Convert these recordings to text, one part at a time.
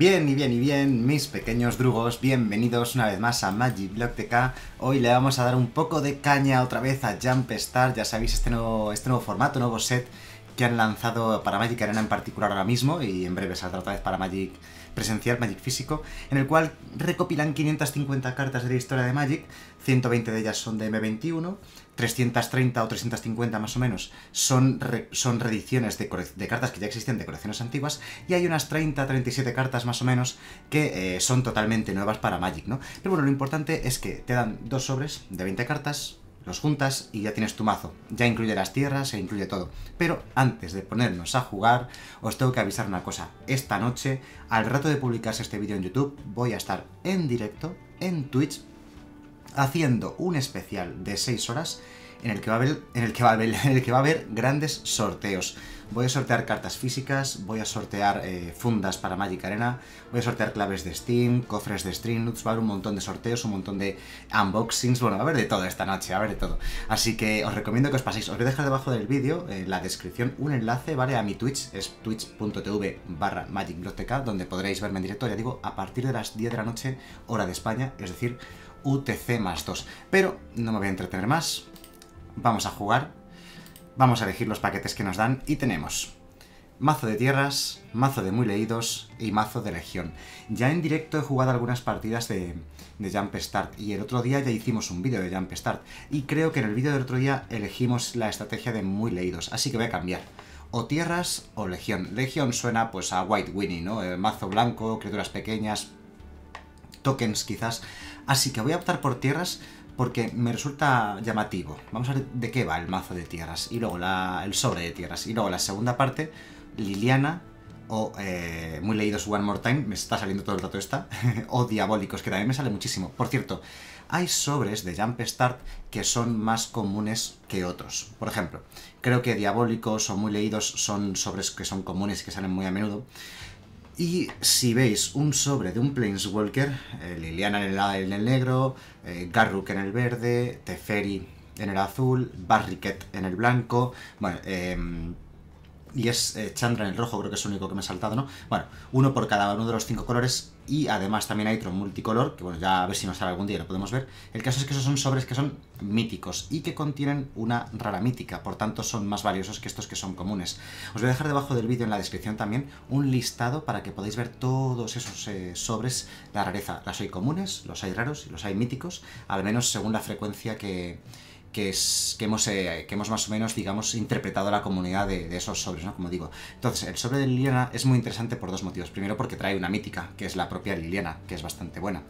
Bien, y bien, y bien, mis pequeños drugos, bienvenidos una vez más a MagicBlogTK. Hoy le vamos a dar un poco de caña otra vez a Jumpstart. Ya sabéis, este nuevo formato, nuevo set que han lanzado para Magic Arena en particular ahora mismo, y en breve saldrá otra vez para Magic presencial, Magic físico, en el cual recopilan 550 cartas de la historia de Magic, 120 de ellas son de M21, 330 o 350 más o menos son reediciones de cartas que ya existen, de colecciones antiguas, y hay unas 30-37 cartas más o menos que son totalmente nuevas para Magic, ¿no? Pero bueno, lo importante es que te dan dos sobres de 20 cartas, los juntas y ya tienes tu mazo. Ya incluye las tierras, se incluye todo. Pero antes de ponernos a jugar, os tengo que avisar una cosa. Esta noche, al rato de publicarse este vídeo en YouTube, voy a estar en directo, en Twitch, haciendo un especial de 6 horas en el que va a haber grandes sorteos. Voy a sortear cartas físicas, voy a sortear fundas para Magic Arena, voy a sortear claves de Steam, cofres de Stream Nuts, va a haber un montón de sorteos, un montón de unboxings, bueno, va a haber de todo esta noche, va a haber de todo. Así que os recomiendo que os paséis, os voy a dejar debajo del vídeo, en la descripción, un enlace, ¿vale? A mi Twitch, es twitch.tv/magicblogtk, donde podréis verme en directo, ya digo, a partir de las 10 de la noche, hora de España, es decir, UTC+2. Pero no me voy a entretener más, vamos a jugar. Vamos a elegir los paquetes que nos dan y tenemos mazo de tierras, mazo de muy leídos y mazo de legión. Ya en directo he jugado algunas partidas de Jumpstart y el otro día ya hicimos un vídeo de Jumpstart y creo que en el vídeo del otro día elegimos la estrategia de muy leídos, así que voy a cambiar. O tierras o legión. Legión suena pues a White Winnie, ¿no? El mazo blanco, criaturas pequeñas, tokens quizás. Así que voy a optar por tierras porque me resulta llamativo. Vamos a ver de qué va el mazo de tierras y luego el sobre de tierras. Y luego la segunda parte, Liliana o muy leídos One More Time, me está saliendo todo el rato esta, o diabólicos, que también me sale muchísimo. Por cierto, hay sobres de Jumpstart que son más comunes que otros. Por ejemplo, creo que diabólicos o muy leídos son sobres que son comunes y que salen muy a menudo. Y si veis un sobre de un Planeswalker, Liliana en el negro, Garruk en el verde, Teferi en el azul, Barriquet en el blanco, bueno, y es Chandra en el rojo, creo que es el único que me he saltado, ¿no? Bueno, uno por cada uno de los 5 colores y además también hay otro multicolor, que bueno, ya a ver si nos sale algún día, lo podemos ver. El caso es que esos son sobres que son míticos y que contienen una rara mítica, por tanto son más valiosos que estos que son comunes. Os voy a dejar debajo del vídeo en la descripción también un listado para que podáis ver todos esos sobres, la rareza. Las hay comunes, los hay raros y los hay míticos, al menos según la frecuencia que hemos más o menos, digamos, interpretado la comunidad de esos sobres, ¿no? Como digo. Entonces, el sobre de Liliana es muy interesante por dos motivos. Primero, porque trae una mítica, que es la propia Liliana, que es bastante buena.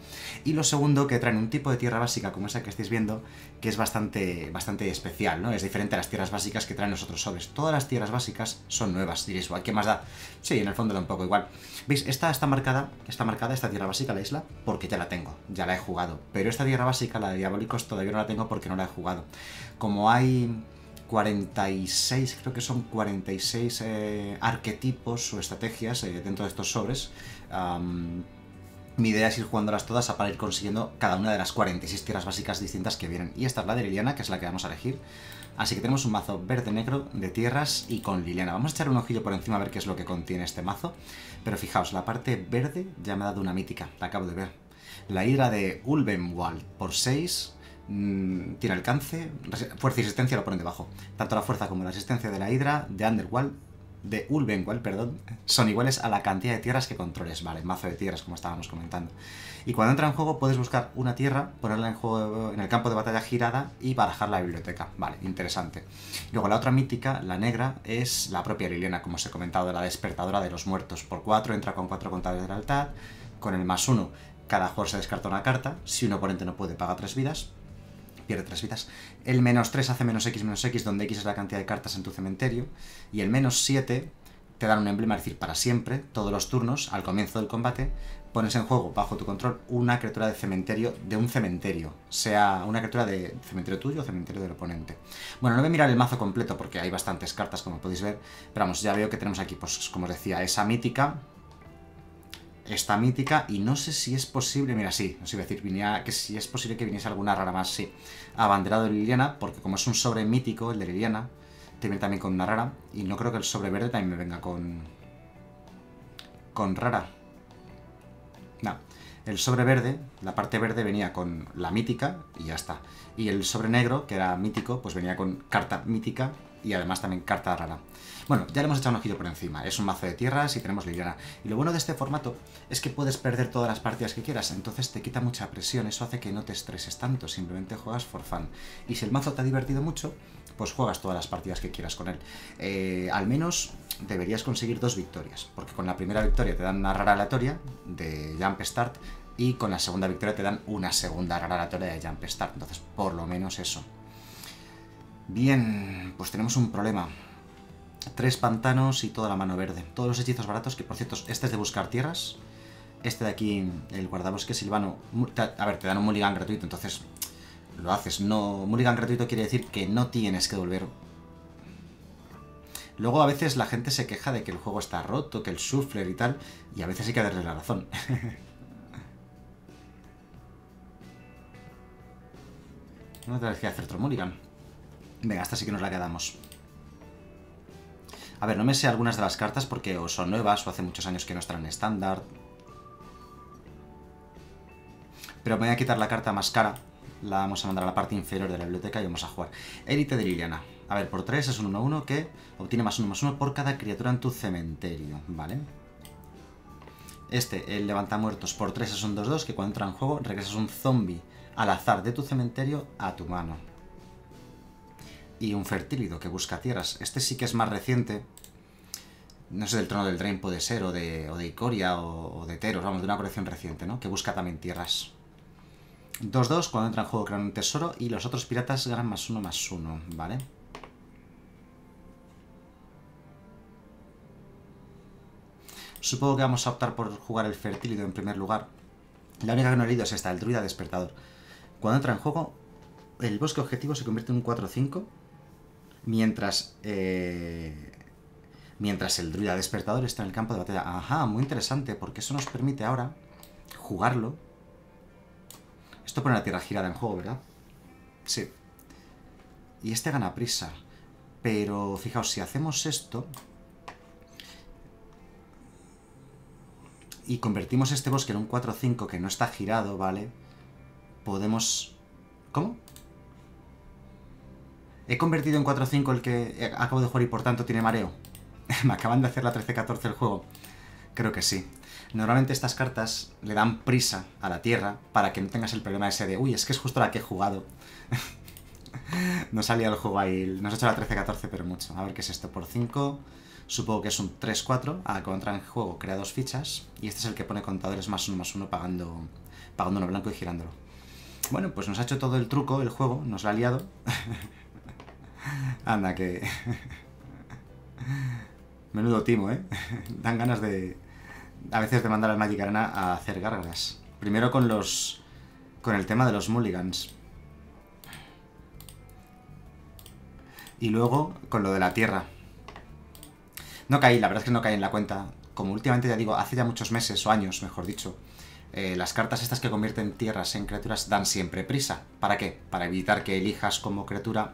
Y lo segundo, que traen un tipo de tierra básica, como esa que estáis viendo, que es bastante especial, ¿no? Es diferente a las tierras básicas que traen los otros sobres. Todas las tierras básicas son nuevas. Diréis, ¿guay, qué más da? Sí, en el fondo da un poco igual. ¿Veis? Esta está marcada, esta tierra básica, la isla, porque ya la tengo, ya la he jugado. Pero esta tierra básica, la de diabólicos, todavía no la tengo porque no la he jugado. Como hay 46, creo que son 46 arquetipos o estrategias dentro de estos sobres, mi idea es ir jugándolas todas para ir consiguiendo cada una de las 46 tierras básicas distintas que vienen. Y esta es la de Liliana, que es la que vamos a elegir. Así que tenemos un mazo verde-negro de tierras y con Liliana. Vamos a echar un ojillo por encima a ver qué es lo que contiene este mazo. Pero fijaos, la parte verde ya me ha dado una mítica, la acabo de ver. La Hidra de Ulvenwald por 6... tiene alcance, fuerza y resistencia lo ponen debajo. Tanto la fuerza como la resistencia de la Hidra de Ulvenwald, perdón, son iguales a la cantidad de tierras que controles. Vale, mazo de tierras, como estábamos comentando. Y cuando entra en juego puedes buscar una tierra, ponerla en juego en el campo de batalla girada y barajar la biblioteca. Vale, interesante. Luego la otra mítica, la negra, es la propia Liliana, como os he comentado, de la despertadora de los muertos. Por 4 entra con 4 contadores de lealtad, con el +1 cada jugador se descarta una carta, si un oponente no puede paga 3 vidas, pierde 3 vidas. El -3 hace -X, donde X es la cantidad de cartas en tu cementerio. Y el -7 te dan un emblema, es decir, para siempre, todos los turnos, al comienzo del combate, pones en juego, bajo tu control, una criatura de cementerio de un cementerio. Sea una criatura de cementerio tuyo o cementerio del oponente. Bueno, no voy a mirar el mazo completo porque hay bastantes cartas, como podéis ver. Pero vamos, ya veo que tenemos aquí, pues, como os decía, esa mítica, esta mítica, y no sé si es posible, mira, sí, os iba a decir, venía, que si es posible que viniese alguna rara más, sí, abanderado de Liliana, porque como es un sobre mítico, el de Liliana, te viene también con una rara, y no creo que el sobre verde también me venga con rara, No. El sobre verde, la parte verde venía con la mítica y ya está. Y el sobre negro, que era mítico, pues venía con carta mítica y además también carta rara. Bueno, ya le hemos echado un ojillo por encima. Es un mazo de tierras y tenemos Liliana. Y lo bueno de este formato es que puedes perder todas las partidas que quieras, entonces te quita mucha presión, eso hace que no te estreses tanto, simplemente juegas for fun. Y si el mazo te ha divertido mucho, pues juegas todas las partidas que quieras con él. Al menos deberías conseguir 2 victorias, porque con la primera victoria te dan una rara aleatoria de Jumpstart y con la segunda victoria te dan una segunda rara aleatoria de Jumpstart. Entonces, por lo menos eso. Bien, pues tenemos un problema. 3 pantanos y toda la mano verde. Todos los hechizos baratos, que por cierto, este es de buscar tierras. Este de aquí, el guardabosque silvano, a ver, te dan un mulligan gratuito, entonces lo haces. No, mulligan gratuito quiere decir que no tienes que devolver. Luego a veces la gente se queja de que el juego está roto, que el shuffler y tal, y a veces hay que darle la razón. No tendrás que hacer otro mulligan. Venga, esta sí que nos la quedamos. A ver, no me sé algunas de las cartas porque o son nuevas o hace muchos años que no están en estándar. Pero me voy a quitar la carta más cara. La vamos a mandar a la parte inferior de la biblioteca y vamos a jugar. Élite de Liliana. A ver, por 3 es un 1-1 que obtiene +1/+1 por cada criatura en tu cementerio. Vale. Este, el levantamuertos, por 3 es un 2-2 que cuando entra en juego regresas un zombie al azar de tu cementerio a tu mano. Y un fertílido que busca tierras. Este sí que es más reciente. No sé, del trono del Drain puede ser, o de Icoria, o de Teros, vamos, de una colección reciente, ¿no? Que busca también tierras. 2-2, cuando entra en juego crean un tesoro y los otros piratas ganan +1/+1, ¿vale? Supongo que vamos a optar por jugar el fertílido en primer lugar. La única que no he leído es esta, el druida despertador. Cuando entra en juego, el bosque objetivo se convierte en un 4-5. Mientras el druida despertador está en el campo de batalla. Ajá, muy interesante, porque eso nos permite ahora jugarlo. Esto pone la tierra girada en juego, ¿verdad? Sí. Y este gana prisa. Pero fijaos, si hacemos esto y convertimos este bosque en un 4-5 que no está girado, ¿vale? Podemos... ¿Cómo? He convertido en 4-5 el que acabo de jugar y por tanto tiene mareo. Me acaban de hacer la 13-14 el juego. Creo que sí. Normalmente estas cartas le dan prisa a la tierra para que no tengas el problema ese de uy, es que es justo la que he jugado. No salía el juego ahí. Nos ha hecho la 13-14 pero mucho. A ver qué es esto. Por 5 supongo que es un 3-4. Al contra en juego crea 2 fichas. Y este es el que pone contadores +1/+1 pagando uno blanco y girándolo. Bueno, pues nos ha hecho todo el truco, el juego. Nos la ha liado. Anda, que... Menudo timo, ¿eh? Dan ganas de... A veces de mandar al Magic Arena a hacer gárgaras. Primero con los... Con el tema de los mulligans. Y luego con lo de la tierra. No caí, la verdad es que no caí en la cuenta. Como últimamente ya digo, hace ya muchos meses o años, mejor dicho... las cartas estas que convierten tierras en criaturas dan siempre prisa. ¿Para qué? Para evitar que elijas como criatura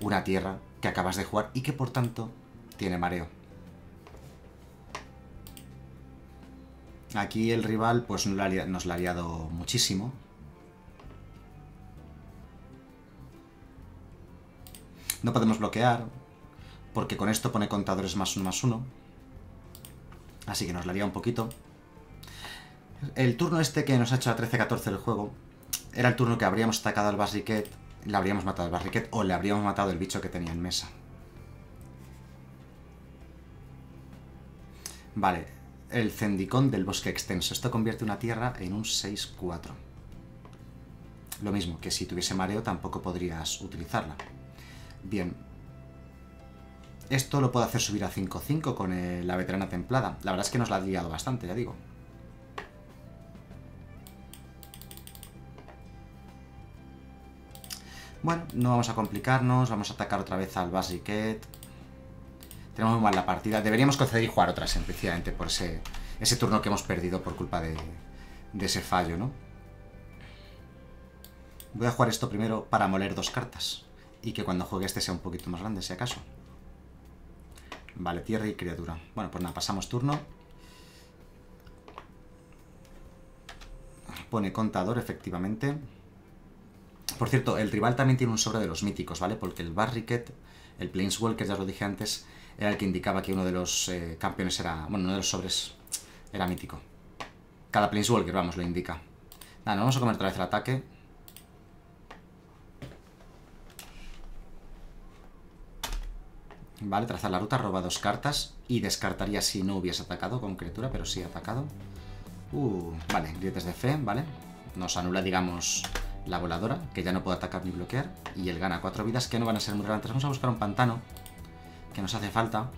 una tierra que acabas de jugar y que por tanto tiene mareo. Aquí el rival pues nos la ha liado muchísimo. No podemos bloquear porque con esto pone contadores +1/+1. Así que nos la lía un poquito. El turno este que nos ha hecho la 13-14 del juego era el turno que habríamos atacado al Barriquet, le habríamos matado al Barriquet o le habríamos matado el bicho que tenía en mesa. Vale, el Zendikar del bosque extenso. Esto convierte una tierra en un 6-4. Lo mismo, que si tuviese mareo tampoco podrías utilizarla. Bien. Esto lo puedo hacer subir a 5-5 con la veterana templada. La verdad es que nos la ha liado bastante, ya digo. Bueno, no vamos a complicarnos, vamos a atacar otra vez al Barriquet. Tenemos muy mal la partida. Deberíamos conceder y jugar otra, sencillamente, por ese turno que hemos perdido por culpa de ese fallo, ¿no? Voy a jugar esto primero para moler 2 cartas. Y que cuando juegue este sea un poquito más grande, si acaso. Vale, tierra y criatura. Bueno, pues nada, pasamos turno. pone contador, efectivamente. Por cierto, el rival también tiene un sobre de los míticos, ¿vale? Porque el Barriquet, el Planeswalker, ya os lo dije antes, era el que indicaba que uno de los campeones era... Bueno, uno de los sobres era mítico. Cada Planeswalker, vamos, lo indica. Nada, nos vamos a comer otra vez el ataque. Vale, trazar la ruta, roba dos cartas. Y descartaría si no hubiese atacado con criatura, pero sí atacado. Vale, grietas de fe, vale. Nos anula, digamos, la voladora, que ya no puede atacar ni bloquear. Y él gana 4 vidas, que no van a ser muy relevantes. Vamos a buscar un pantano, que nos hace falta.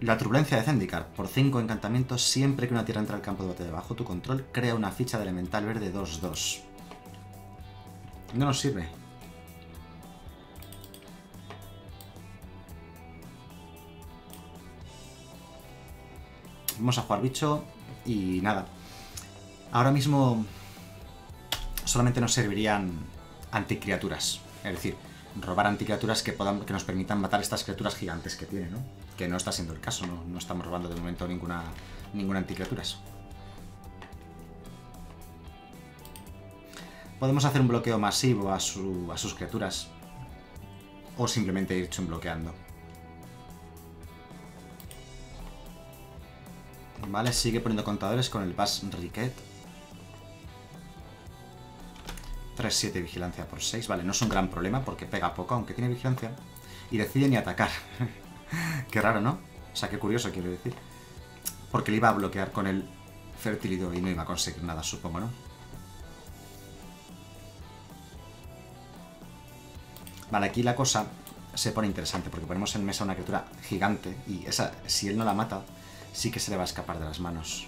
La turbulencia de Zendikar. Por 5 encantamientos, siempre que una tierra entra al campo de batalla bajo tu control, crea una ficha de elemental verde 2-2. No nos sirve. Vamos a jugar bicho y nada. Ahora mismo solamente nos servirían anticriaturas. Es decir, robar anticriaturas que nos permitan matar estas criaturas gigantes que tiene, ¿no? Que no está siendo el caso, no estamos robando de momento ninguna anticriaturas. Podemos hacer un bloqueo masivo a sus criaturas o simplemente ir chumbloqueando. Vale, sigue poniendo contadores con el Barriquet. 3-7 vigilancia por 6. Vale, no es un gran problema porque pega poco, aunque tiene vigilancia. Y decide ni atacar. Qué raro, ¿no? O sea, qué curioso, quiero decir. Porque le iba a bloquear con el fertilidad y no iba a conseguir nada, supongo, ¿no? Vale, aquí la cosa se pone interesante porque ponemos en mesa una criatura gigante y esa, si él no la mata, sí que se le va a escapar de las manos.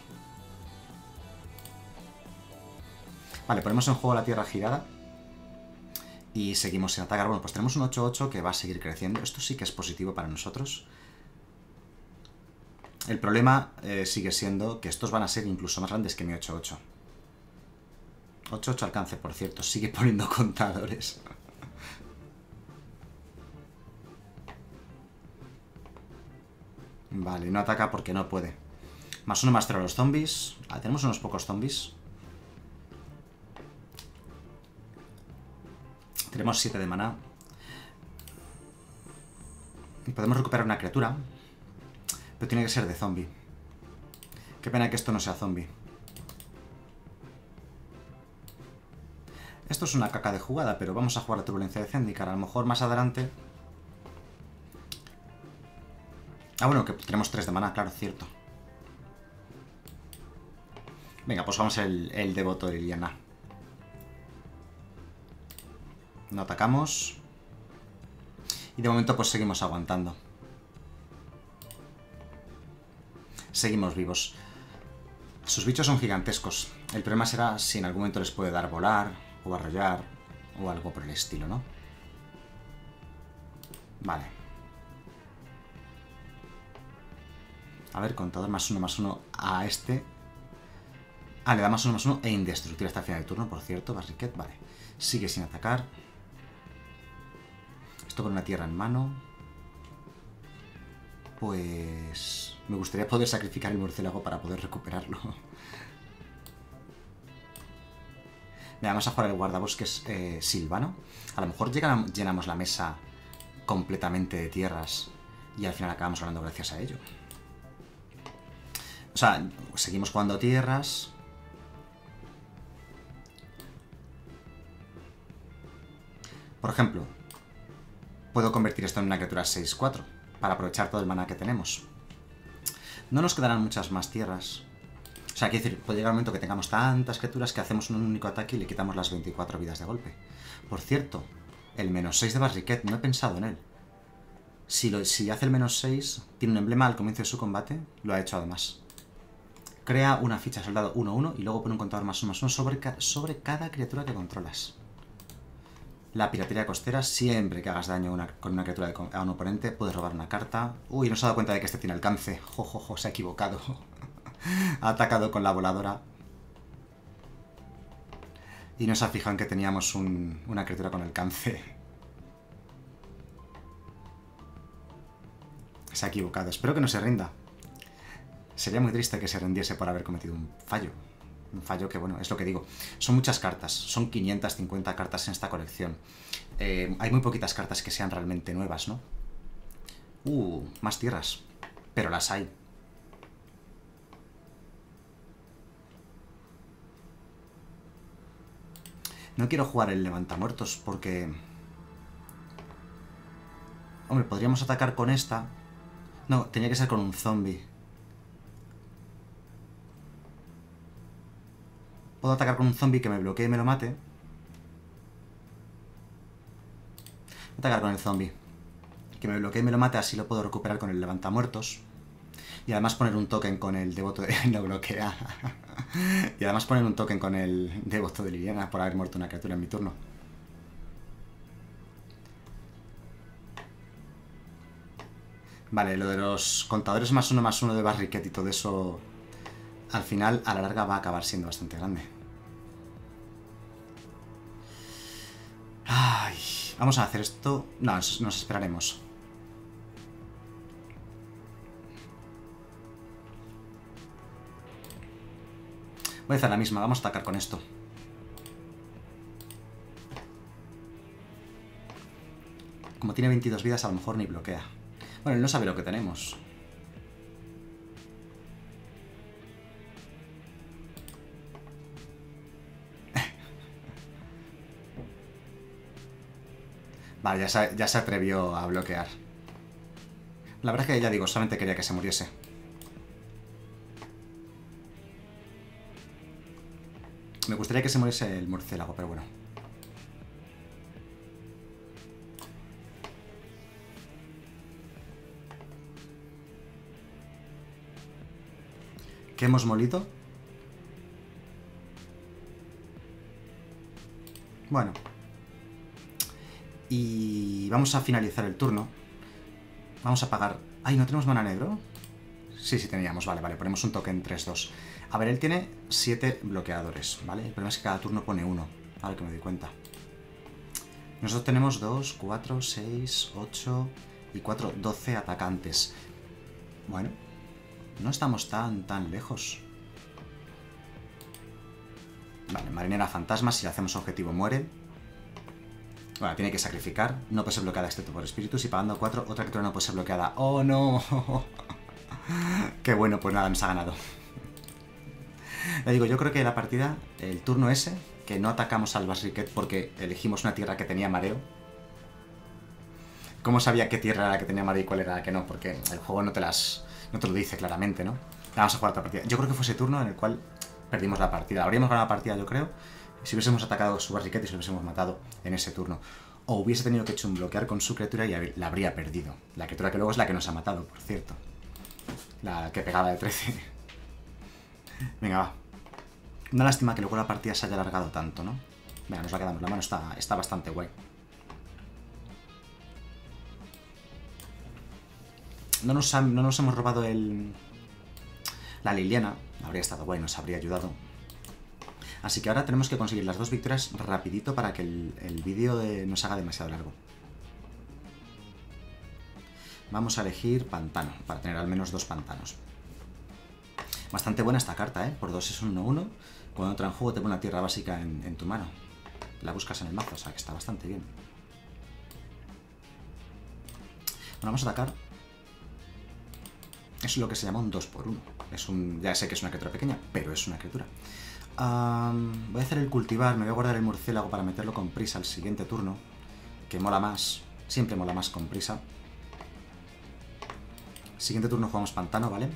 Vale, ponemos en juego la tierra girada y seguimos sin atacar. Bueno, pues tenemos un 8-8 que va a seguir creciendo. Esto sí que es positivo para nosotros. El problema sigue siendo que estos van a ser incluso más grandes que mi 8-8. 8-8 alcance, por cierto. Sigue poniendo contadores. Vale, no ataca porque no puede. Más 1, más 0 a los zombies. Ah, tenemos unos pocos zombies. Tenemos 7 de maná. Y podemos recuperar una criatura. Pero tiene que ser de zombie. Qué pena que esto no sea zombie. Esto es una caca de jugada, pero vamos a jugar la turbulencia de Zendikar. A lo mejor más adelante... Ah, bueno, que tenemos 3 de maná, claro, cierto. Venga, pues vamos el devoto de Liliana. No atacamos. Y de momento pues seguimos aguantando. Seguimos vivos. Sus bichos son gigantescos. El problema será si en algún momento les puede dar volar, o arrollar, o algo por el estilo, ¿no? Vale. A ver, contador más uno a este. Ah, le da más uno e indestructible hasta el final de turno, por cierto, Barriquet, vale. Sigue sin atacar. Esto con una tierra en mano. Pues... me gustaría poder sacrificar el murciélago para poder recuperarlo. Mira, vamos a jugar el guardabosques silvano. A lo mejor llenamos la mesa completamente de tierras y al final acabamos ganando gracias a ello. O sea, seguimos jugando tierras. Por ejemplo, puedo convertir esto en una criatura 6-4 para aprovechar todo el maná que tenemos. No nos quedarán muchas más tierras. O sea, quiero decir, puede llegar un momento que tengamos tantas criaturas que hacemos un único ataque y le quitamos las 24 vidas de golpe. Por cierto, el menos 6 de Barriquet, no he pensado en él. Si hace el menos 6, tiene un emblema al comienzo de su combate, lo ha hecho además. Crea una ficha soldado 1-1 y luego pone un contador más 1 sobre cada criatura que controlas. La piratería costera, siempre que hagas daño con una criatura a un oponente, puedes robar una carta. Uy, no se ha dado cuenta de que este tiene alcance. Jojojo, se ha equivocado. Ha atacado con la voladora. Y no se ha fijado en que teníamos una criatura con alcance. Se ha equivocado. Espero que no se rinda. Sería muy triste que se rindiese por haber cometido un fallo. Un fallo que, bueno, es lo que digo. Son muchas cartas. Son 550 cartas en esta colección. Hay muy poquitas cartas que sean realmente nuevas, ¿no? Más tierras. Pero las hay. No quiero jugar el levantamuertos porque... Hombre, podríamos atacar con esta. No, tenía que ser con un zombie. Puedo atacar con un zombie que me bloquee y me lo mate. Voy a atacar con el zombie. Que me bloquee y me lo mate, así lo puedo recuperar con el levantamuertos. Y además poner un token con el devoto de... No bloquea. Y además poner un token con el devoto de Liliana por haber muerto una criatura en mi turno. Vale, lo de los contadores +1/+1 de Barriquet y todo eso... Al final, a la larga, va a acabar siendo bastante grande. Ay, vamos a hacer esto... No, nos esperaremos. Voy a hacer la misma, vamos a atacar con esto. Como tiene 22 vidas, a lo mejor ni bloquea. Bueno, él no sabe lo que tenemos. Vale, ya se atrevió a bloquear. La verdad es que ya digo, solamente quería que se muriese. Me gustaría que se muriese el murciélago, pero bueno. ¿Qué hemos molido? Bueno. Y vamos a finalizar el turno. Vamos a pagar... Ay, ¿no tenemos mana negro? Sí, sí teníamos. Vale, vale. Ponemos un token 3-2. A ver, él tiene 7 bloqueadores, ¿vale? El problema es que cada turno pone uno. Ahora que me doy cuenta. Nosotros tenemos 2, 4, 6, 8 y 4, 12 atacantes. Bueno, no estamos tan lejos. Vale, marinera fantasma. Si le hacemos objetivo muere. Bueno, tiene que sacrificar. No puede ser bloqueada excepto por espíritus. Y pagando 4, otra criatura no puede ser bloqueada. ¡Oh, no! Qué bueno, pues nada, nos ha ganado. Ya digo, yo creo que la partida, el turno ese, que no atacamos al Barriquet porque elegimos una tierra que tenía mareo. ¿Cómo sabía qué tierra era la que tenía mareo y cuál era la que no? Porque el juego no te lo dice claramente, ¿no? Vamos a jugar otra partida. Yo creo que fue ese turno en el cual perdimos la partida. Habríamos ganado la partida, yo creo, si hubiésemos atacado su Barriquet y se lo hubiésemos matado en ese turno. O hubiese tenido que chumbloquear con su criatura y la habría perdido. La criatura que luego es la que nos ha matado, por cierto. La que pegaba de 13. Venga, va. Una lástima que luego la partida se haya alargado tanto, ¿no? Venga, nos la quedamos. La mano está bastante guay. No nos hemos robado la Liliana. Habría estado guay, nos habría ayudado. Así que ahora tenemos que conseguir las 2 victorias rapidito para que el vídeo no se haga demasiado largo. Vamos a elegir pantano, para tener al menos 2 pantanos. Bastante buena esta carta, ¿eh? Por 2 es un 1-1. Cuando entra en juego te pone una tierra básica en tu mano. La buscas en el mazo, o sea que está bastante bien. Bueno, vamos a atacar. Es lo que se llama un 2x1. Ya sé que es una criatura pequeña, pero es una criatura. Voy a hacer el cultivar, me voy a guardar el murciélago para meterlo con prisa al siguiente turno. Que mola más, siempre mola más con prisa. Siguiente turno jugamos pantano, ¿vale?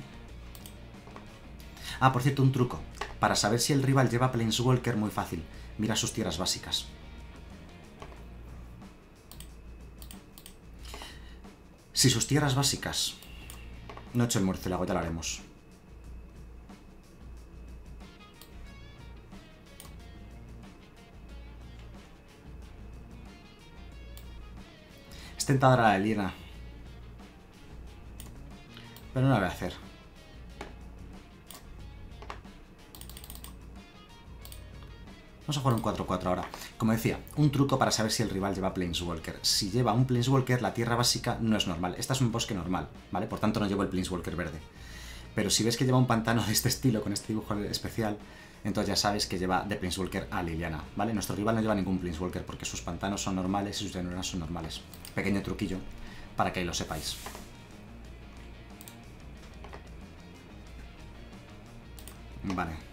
Ah, por cierto, un truco. Para saber si el rival lleva Planeswalker, muy fácil. Mira sus tierras básicas. Si sus tierras básicas... No he hecho el murciélago, ya lo haremos. Es tentadora la Liliana. Pero no la voy a hacer. Vamos a jugar un 4-4 ahora. Como decía, un truco para saber si el rival lleva Planeswalker. Si lleva un Planeswalker, la tierra básica no es normal. Esta es un bosque normal, ¿vale? Por tanto, no llevo el Planeswalker verde. Pero si ves que lleva un pantano de este estilo, con este dibujo especial, entonces ya sabes que lleva de Planeswalker a Liliana, ¿vale? Nuestro rival no lleva ningún Planeswalker porque sus pantanos son normales y sus llanuras son normales. Pequeño truquillo para que lo sepáis. Vale.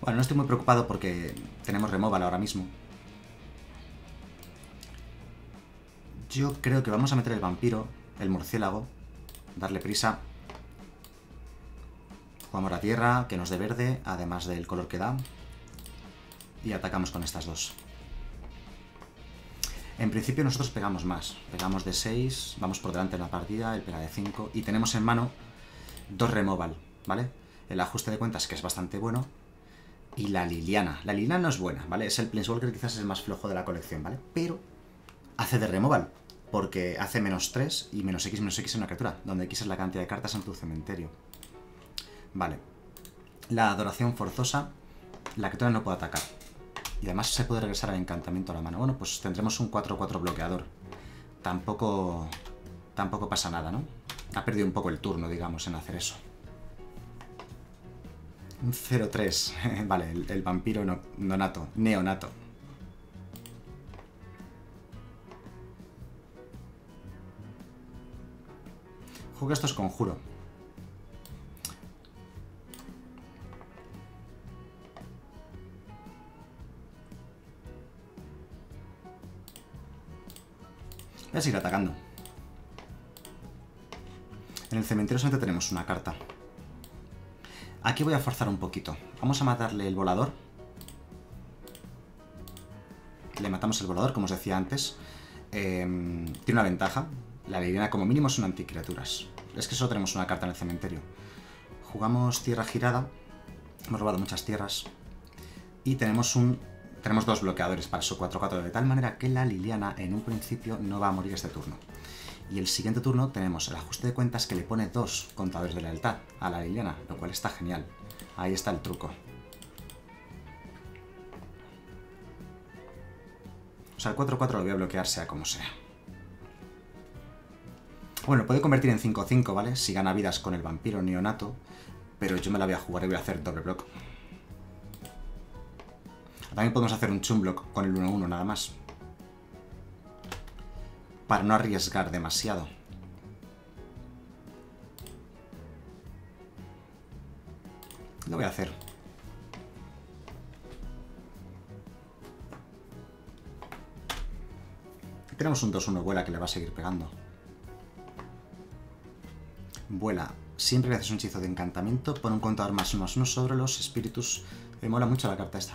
Bueno, no estoy muy preocupado porque tenemos removal ahora mismo. Yo creo que vamos a meter el vampiro, el murciélago, darle prisa. Jugamos la tierra, que nos dé verde, además del color que da. Y atacamos con estas dos. En principio nosotros pegamos más. Pegamos de 6, vamos por delante en la partida, él pega de 5. Y tenemos en mano 2 removal, ¿vale? El ajuste de cuentas, que es bastante bueno. Y la Liliana. La Liliana no es buena, ¿vale? Es el Planeswalker, quizás es el más flojo de la colección, ¿vale? Pero hace de removal, porque hace menos 3 y menos X en una criatura, donde X es la cantidad de cartas en tu cementerio. Vale, la adoración forzosa, la criatura no puede atacar. Y además se puede regresar al encantamiento a la mano. Bueno, pues tendremos un 4-4 bloqueador. Tampoco pasa nada, ¿no? Ha perdido un poco el turno, digamos, en hacer eso. Un 0-3. Vale, el vampiro neonato. Juega estos conjuro. Voy a seguir atacando. En el cementerio solamente tenemos una carta. Aquí voy a forzar un poquito. Vamos a matarle el volador. Le matamos el volador, como os decía antes. Tiene una ventaja. La Liliana como mínimo son anticriaturas. Es que solo tenemos una carta en el cementerio. Jugamos tierra girada. Hemos robado muchas tierras. Y tenemos dos bloqueadores para su 4-4, de tal manera que la Liliana en un principio no va a morir este turno. Y el siguiente turno tenemos el ajuste de cuentas que le pone 2 contadores de lealtad a la Liliana, lo cual está genial. Ahí está el truco. O sea, el 4-4 lo voy a bloquear sea como sea. Bueno, puede convertir en 5-5, ¿vale? Si gana vidas con el vampiro neonato, pero yo me la voy a jugar y voy a hacer doble block. También podemos hacer un chumblock con el 1-1 nada más. Para no arriesgar demasiado. Lo voy a hacer. Tenemos un 2-1 vuela que le va a seguir pegando. Vuela. Siempre que haces un hechizo de encantamiento, pon un contador +1/+1 sobre los espíritus. Me mola mucho la carta esta.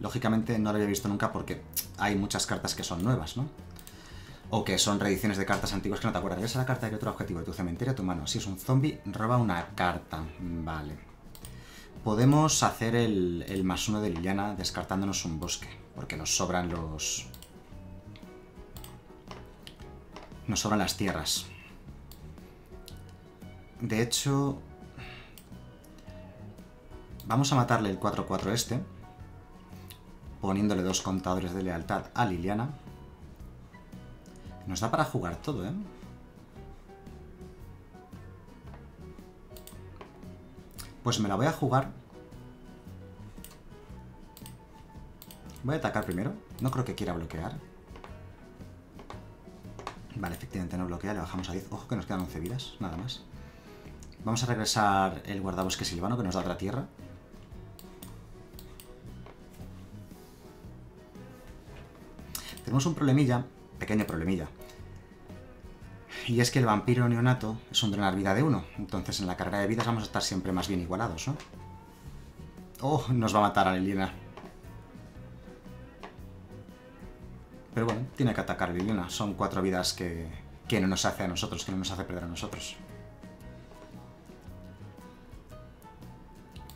Lógicamente no la había visto nunca porque hay muchas cartas que son nuevas, ¿no? O que son reediciones de cartas antiguas que no te acuerdas. Regresa la carta de criatura objetivo de tu cementerio a tu mano. Si es un zombie, roba una carta. Vale. Podemos hacer el +1 de Liliana descartándonos un bosque. Porque nos sobran los... Nos sobran las tierras. De hecho... Vamos a matarle el 4-4 este, poniéndole 2 contadores de lealtad a Liliana. Nos da para jugar todo, ¿eh? Pues me la voy a jugar. Voy a atacar primero. No creo que quiera bloquear. Vale, efectivamente no bloquea, le bajamos a 10. Ojo que nos quedan 11 vidas, nada más. Vamos a regresar el guardabosque silvano, que nos da otra tierra. Tenemos un problemilla, pequeño problemilla, y es que el vampiro neonato es un drenar vida de 1, entonces en la carrera de vidas vamos a estar siempre más bien igualados, ¿no? ¡Oh! Nos va a matar a Liliana. Pero bueno, tiene que atacar a Liliana, son 4 vidas que no nos hace a nosotros, que no nos hace perder a nosotros.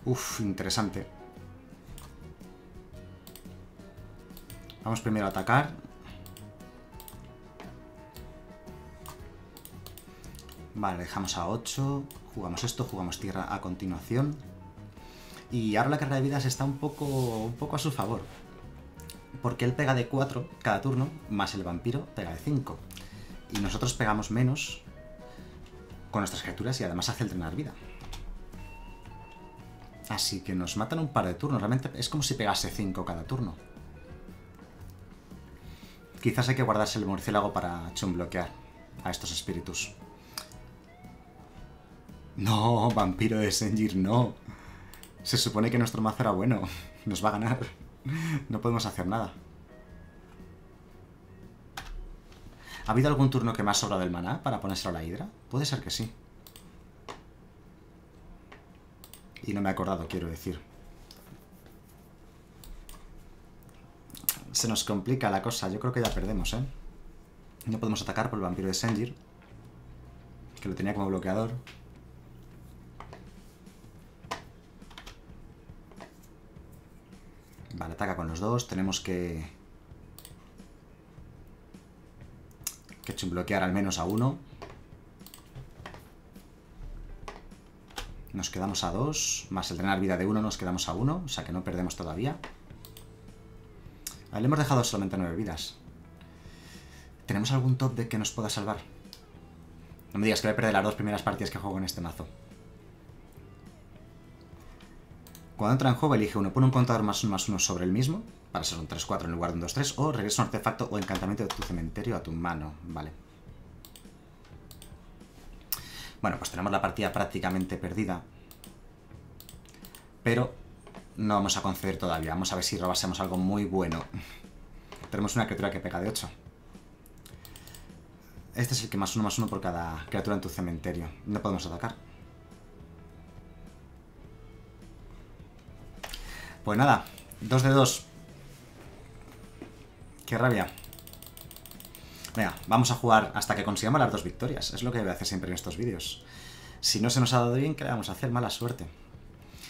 Uf, interesante. Vamos primero a atacar. Vale, dejamos a 8. Jugamos esto, jugamos tierra a continuación. Y ahora la carga de vidas está un poco a su favor, porque él pega de 4 cada turno, más el vampiro pega de 5. Y nosotros pegamos menos con nuestras criaturas y además hace el drenar vida. Así que nos matan un par de turnos. Realmente es como si pegase 5 cada turno. Quizás hay que guardarse el murciélago para chumbloquear a estos espíritus. No, vampiro de Sengir, no. Se supone que nuestro mazo era bueno. Nos va a ganar. No podemos hacer nada. ¿Ha habido algún turno que más sobra del maná para ponérselo a la hidra? Puede ser que sí. Y no me he acordado, quiero decir. Se nos complica la cosa. Yo creo que ya perdemos, ¿eh? No podemos atacar por el vampiro de Sengir, que lo tenía como bloqueador. Vale, ataca con los dos. Tenemos que chumbloquear al menos a uno. Nos quedamos a 2, más el drenar vida de 1 nos quedamos a 1, o sea que no perdemos todavía. Le hemos dejado solamente 9 vidas. ¿Tenemos algún top de que nos pueda salvar? No me digas que voy a perder las 2 primeras partidas que juego en este mazo. Cuando entra en juego elige uno, pone un contador +1/+1 sobre el mismo, para ser un 3-4 en lugar de un 2-3, o regresa un artefacto o encantamiento de tu cementerio a tu mano, vale. Bueno, pues tenemos la partida prácticamente perdida, pero no vamos a conceder todavía. Vamos a ver si robásemos algo muy bueno. Tenemos una criatura que pega de 8. Este es el que +1/+1 por cada criatura en tu cementerio. No podemos atacar. Pues nada, 2 de 2. Qué rabia. Venga, vamos a jugar hasta que consigamos las 2 victorias. Es lo que voy a hacer siempre en estos vídeos. Si no se nos ha dado bien, ¿qué le vamos a hacer? Mala suerte.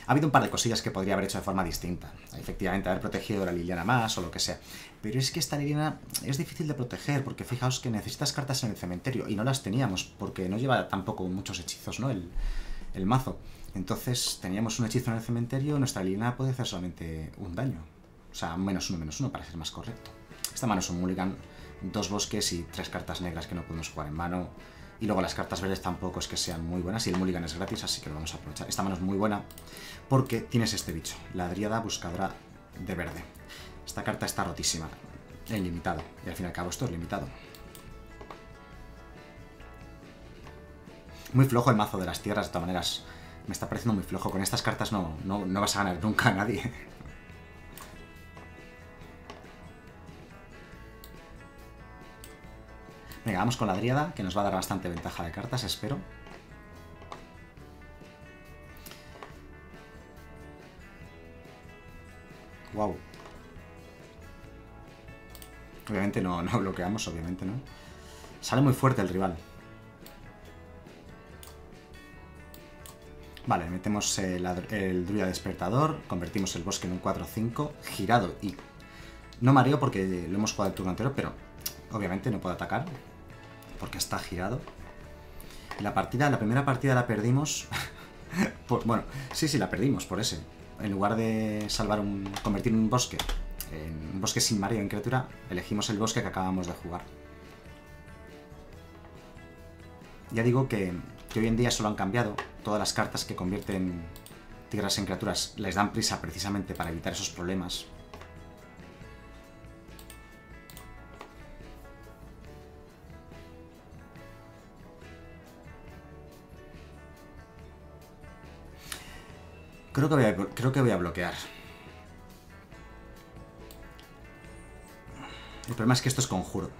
Ha habido un par de cosillas que podría haber hecho de forma distinta. Efectivamente, haber protegido a la Liliana más o lo que sea. Pero es que esta Liliana es difícil de proteger, porque fijaos que necesitas cartas en el cementerio. Y no las teníamos, porque no lleva tampoco muchos hechizos, ¿no? El mazo. Entonces, teníamos un hechizo en el cementerio, nuestra Liliana puede hacer solamente un daño. O sea, -1/-1, para ser más correcto. Esta mano es un mulligan. 2 bosques y 3 cartas negras que no podemos jugar en mano. Y luego las cartas verdes tampoco es que sean muy buenas. Y el mulligan es gratis, así que lo vamos a aprovechar. Esta mano es muy buena porque tienes este bicho, la Dríada Buscadora de Verde. Esta carta está rotísima en limitado. Y al fin y al cabo esto es limitado. Muy flojo el mazo de las tierras, de todas maneras. Me está pareciendo muy flojo. Con estas cartas no vas a ganar nunca a nadie. Venga, vamos con la Dríada, que nos va a dar bastante ventaja de cartas, espero. Wow. Obviamente no bloqueamos, obviamente, ¿no? Sale muy fuerte el rival. Vale, metemos el druida despertador, convertimos el bosque en un 4-5, girado y... No mareo porque lo hemos jugado el turno anterior, pero obviamente no puedo atacar, porque está girado. La primera partida la perdimos. Por, bueno, sí, la perdimos por ese. En lugar de convertir un bosque en un bosque sin mareo en criatura, elegimos el bosque que acabamos de jugar. Ya digo que hoy en día solo han cambiado. Todas las cartas que convierten tierras en criaturas les dan prisa precisamente para evitar esos problemas. Creo que voy a bloquear. El problema es que esto es conjuro.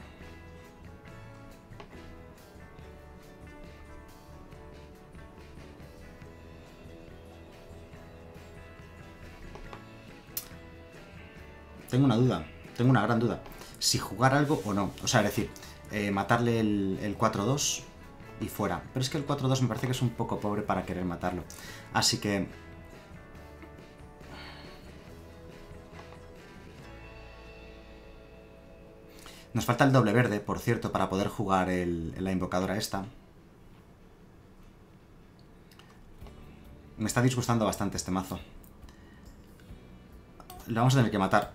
Tengo una duda, tengo una gran duda. Si jugar algo o no. O sea, es decir, matarle el 4-2 y fuera. Pero es que el 4-2 me parece que es un poco pobre para querer matarlo. Así que... Nos falta el doble verde, por cierto, para poder jugar la invocadora esta. Me está disgustando bastante este mazo. Lo vamos a tener que matar.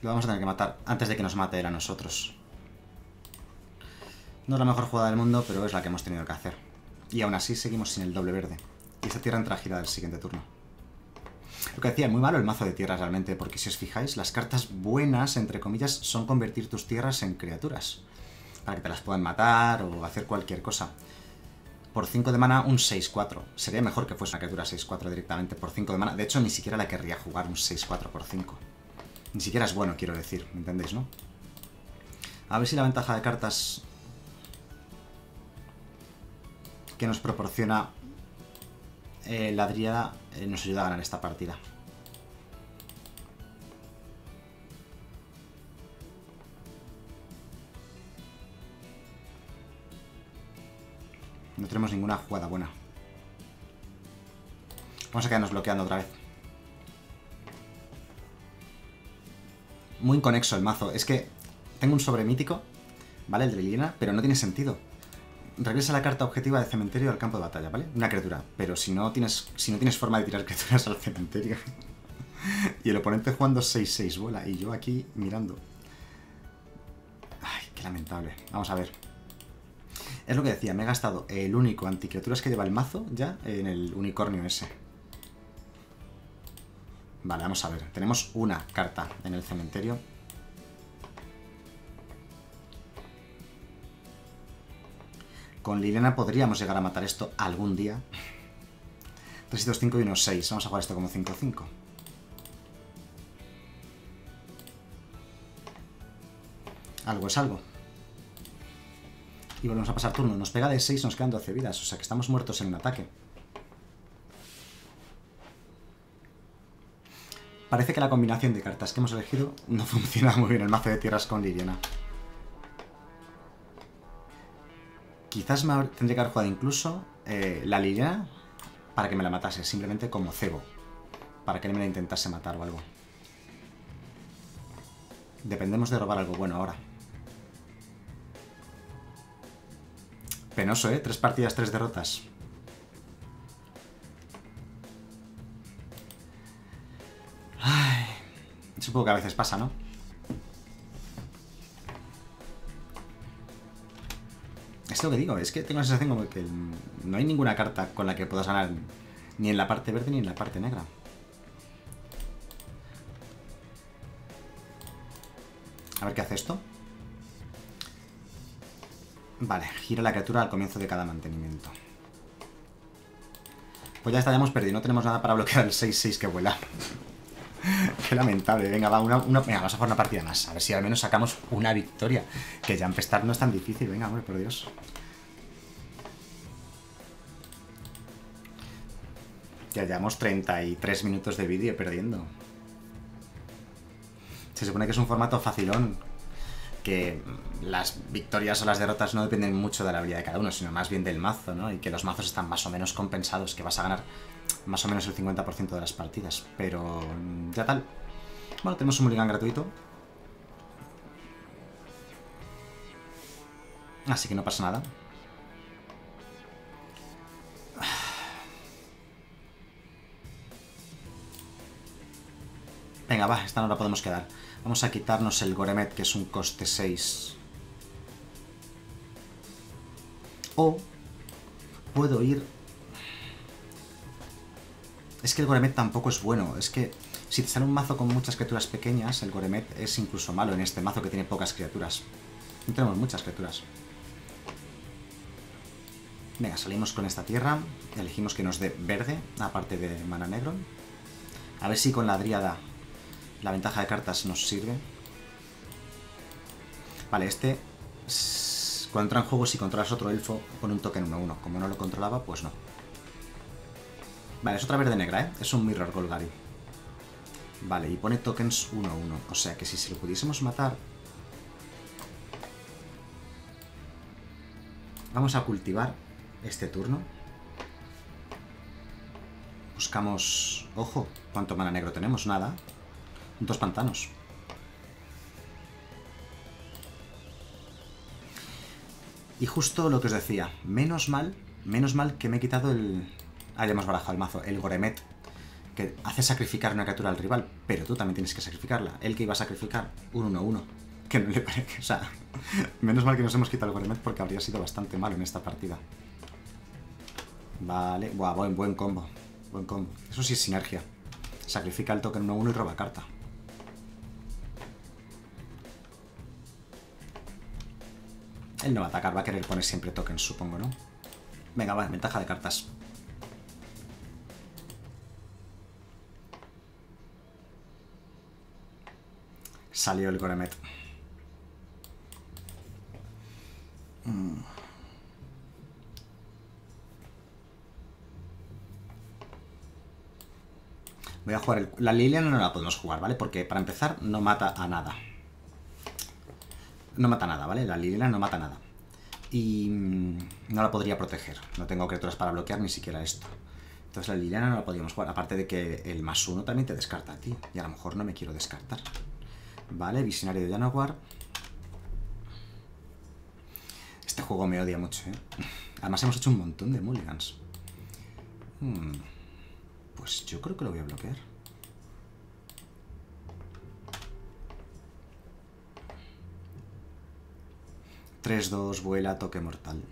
Lo vamos a tener que matar antes de que nos mate él a nosotros. No es la mejor jugada del mundo, pero es la que hemos tenido que hacer. Y aún así seguimos sin el doble verde. Y esta tierra entra a girar el siguiente turno. Lo que decía, muy malo el mazo de tierras realmente, porque si os fijáis, las cartas buenas, entre comillas, son convertir tus tierras en criaturas. Para que te las puedan matar o hacer cualquier cosa. Por 5 de mana, un 6-4. Sería mejor que fuese una criatura 6-4 directamente por 5 de mana. De hecho, ni siquiera la querría jugar un 6-4 por 5. Ni siquiera es bueno, quiero decir. ¿Me entendéis, no? A ver si la ventaja de cartas que nos proporciona la driada nos ayuda a ganar esta partida. No tenemos ninguna jugada buena. Vamos a quedarnos bloqueando otra vez. Muy inconexo el mazo. Es que tengo un sobremítico, ¿vale? El de Liliana, pero no tiene sentido. Regresa la carta objetiva del cementerio al campo de batalla, ¿vale? Una criatura. Pero si no tienes forma de tirar criaturas al cementerio y el oponente jugando 6-6 bola y yo aquí mirando. Ay, qué lamentable. Vamos a ver. Es lo que decía, me he gastado el único anticriaturas que lleva el mazo ya en el unicornio ese. Vale, vamos a ver. Tenemos una carta en el cementerio. Con Liliana podríamos llegar a matar esto algún día. 3, 2, 5 y 1, 6. Vamos a jugar esto como 5, 5. Algo es algo. Y volvemos a pasar turno. Nos pega de 6, nos quedan 12 vidas. O sea que estamos muertos en un ataque. Parece que la combinación de cartas que hemos elegido no funciona muy bien el mazo de tierras con Liliana. Quizás me tendría que haber jugado incluso la Liliana para que me la matase, simplemente como cebo. Para que no me la intentase matar o algo. Dependemos de robar algo bueno ahora. Penoso, ¿eh? 3 partidas, 3 derrotas. Ay, supongo que a veces pasa, ¿no? Es lo que digo, es que tengo la sensación como que no hay ninguna carta con la que puedas ganar ni en la parte verde ni en la parte negra. A ver qué hace esto. Vale, gira la criatura al comienzo de cada mantenimiento. Pues ya estaríamos perdidos, no tenemos nada para bloquear el 6-6 que vuela. Qué lamentable. Venga, va, venga, vamos a jugar una partida más. A ver si al menos sacamos una victoria. Que Jumpstart no es tan difícil. Venga, hombre, por Dios. Ya llevamos 33 minutos de vídeo perdiendo. Se supone que es un formato facilón. Que las victorias o las derrotas no dependen mucho de la habilidad de cada uno, sino más bien del mazo, ¿no? Y que los mazos están más o menos compensados, que vas a ganar más o menos el 50% de las partidas. Pero ya tal. Bueno, tenemos un mulligan gratuito. Así que no pasa nada. Venga, va, esta no la podemos quedar. Vamos a quitarnos el Goremet, que es un coste 6. O puedo ir... Es que el Goremet tampoco es bueno. Es que si te sale un mazo con muchas criaturas pequeñas, el Goremet es incluso malo en este mazo que tiene pocas criaturas. No tenemos muchas criaturas. Venga, salimos con esta tierra. Elegimos que nos dé verde, aparte de mana negro. A ver si con la driada... La ventaja de cartas nos sirve. Vale, este... Cuando entra en juego, si controlas otro elfo, pone un token 1-1. Como no lo controlaba, pues no. Vale, es otra verde negra, ¿eh? Es un Mirror Golgari. Vale, y pone tokens 1-1. O sea que si se lo pudiésemos matar... Vamos a cultivar este turno. Buscamos... Ojo, ¿cuánto mana negro tenemos? Nada. 2 pantanos. Y justo lo que os decía. Menos mal que me he quitado el... Ah, ya hemos barajado el mazo. El Goremet. que hace sacrificar una criatura al rival, pero tú también tienes que sacrificarla. Él que iba a sacrificar un 1-1, que no le parece, o sea, menos mal que nos hemos quitado el gourmet porque habría sido bastante malo en esta partida. Vale, buah, buen combo, buen combo. Eso sí es sinergia. Sacrifica el token 1-1 y roba carta. Él no va a atacar, va a querer poner siempre tokens, supongo, ¿no? Venga, va, ventaja de cartas. Salió el Goremet. Voy a jugar la Liliana, no la podemos jugar, ¿vale? Porque para empezar no mata a nada. No mata nada, ¿vale? La Liliana no mata nada. Y no la podría proteger. No tengo criaturas para bloquear ni siquiera esto. Entonces la Liliana no la podríamos jugar. Aparte de que el +1 también te descarta a ti. Y a lo mejor no me quiero descartar. Vale, visionario de Llanowar. Este juego me odia mucho, ¿eh? Además hemos hecho un montón de mulligans. Pues yo creo que lo voy a bloquear. -2, vuela, toque mortal.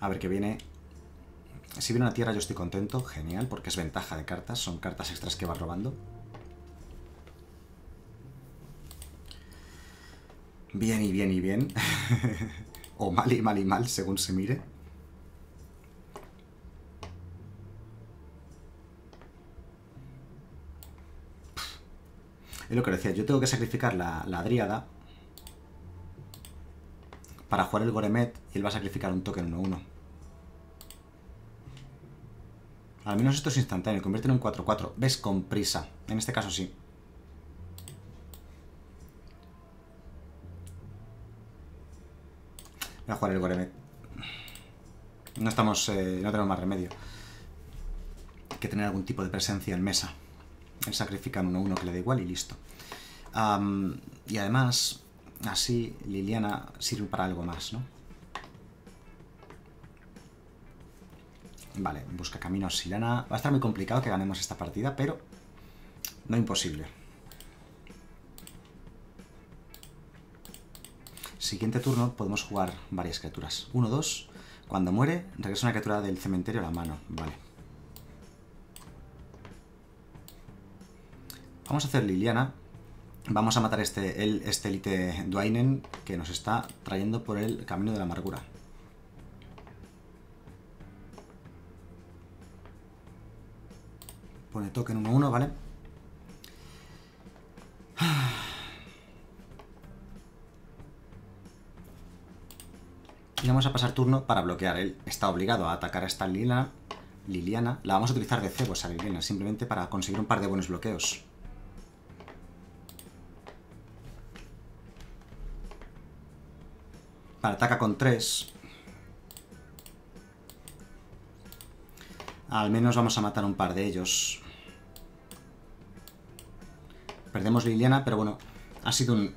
A ver qué viene. Si viene una tierra yo estoy contento, genial, porque es ventaja de cartas, son cartas extras que va robando. Bien y bien y bien. O mal y mal y mal, según se mire. Es lo que decía, yo tengo que sacrificar la Dríada para jugar el Goremet y él va a sacrificar un token 1-1. Al menos esto es instantáneo, convierte en un 4-4. ¿Ves? Con prisa. En este caso sí. Voy a jugar el Goremet. No estamos, no tenemos más remedio. Hay que tener algún tipo de presencia en mesa. Él sacrifica un 1-1 que le da igual y listo. Y además, así Liliana sirve para algo más, ¿no? Vale, busca caminos Liliana. Va a estar muy complicado que ganemos esta partida, pero no imposible. Siguiente turno podemos jugar varias criaturas. 1-2. Cuando muere, regresa una criatura del cementerio a la mano. Vale. Vamos a hacer Liliana. Vamos a matar este Elite Duainen que nos está trayendo por el camino de la amargura. Pone token 1-1, ¿vale? Y vamos a pasar turno para bloquear. Él está obligado a atacar a esta Liliana. La vamos a utilizar de cebo, esa Liliana, simplemente para conseguir un par de buenos bloqueos. Ataca con 3. Al menos vamos a matar un par de ellos. Perdemos Liliana, pero bueno, ha sido un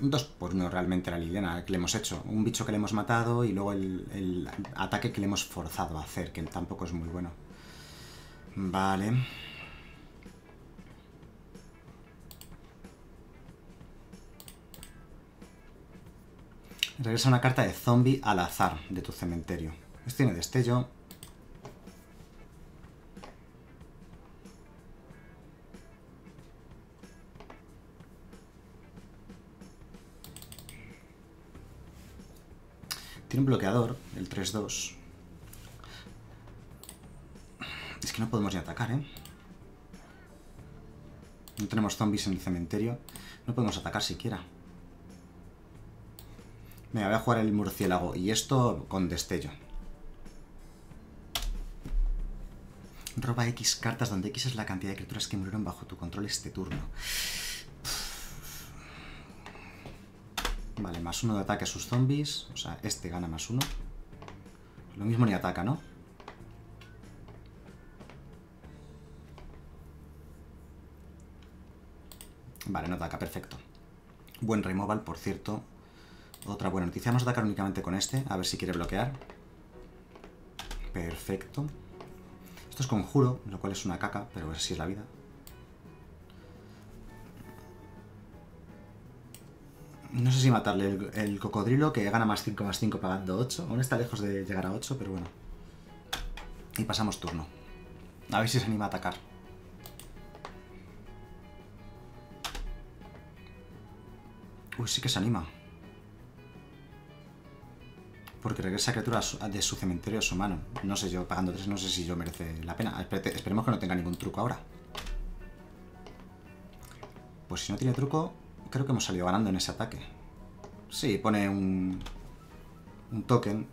2x1 realmente la Liliana que le hemos hecho. Un bicho que le hemos matado y luego el ataque que le hemos forzado a hacer, que tampoco es muy bueno. Vale. Regresa una carta de zombie al azar de tu cementerio. Esto tiene destello. Tiene un bloqueador, el 3-2. Es que no podemos ni atacar, ¿eh? No tenemos zombies en el cementerio. No podemos atacar siquiera. Me voy a jugar el murciélago y esto con destello. Roba X cartas donde X es la cantidad de criaturas que murieron bajo tu control este turno. Vale, +1 de ataque a sus zombies. O sea, este gana +1. Lo mismo ni ataca, ¿no? Vale, no ataca, perfecto. Buen removal, por cierto. Otra buena noticia, vamos a atacar únicamente con este, a ver si quiere bloquear. Perfecto. Esto es conjuro, lo cual es una caca, pero así es la vida. No sé si matarle el cocodrilo, que gana más 5 pagando 8. Aún está lejos de llegar a 8, pero bueno. Y pasamos turno. A ver si se anima a atacar. Uy, sí que se anima. Porque regresa criatura de su cementerio a su mano. No sé yo, pagando 3, no sé si yo merece la pena. Esperemos que no tenga ningún truco ahora. Pues si no tiene truco, creo que hemos salido ganando en ese ataque. Sí, pone un token.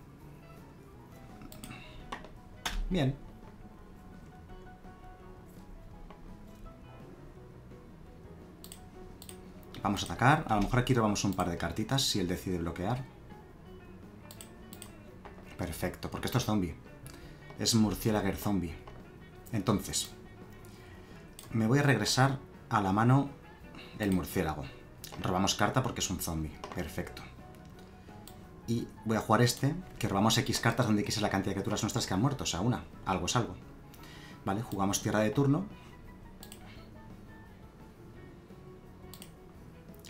Bien. Vamos a atacar. A lo mejor aquí robamos un par de cartitas si él decide bloquear. Perfecto, porque esto es zombie. Es murciélago zombie. Entonces, me voy a regresar a la mano el murciélago. Robamos carta porque es un zombie. Perfecto. Y voy a jugar este, que robamos X cartas, donde X es la cantidad de criaturas nuestras que han muerto. O sea, una. Algo es algo. Vale, jugamos tierra de turno.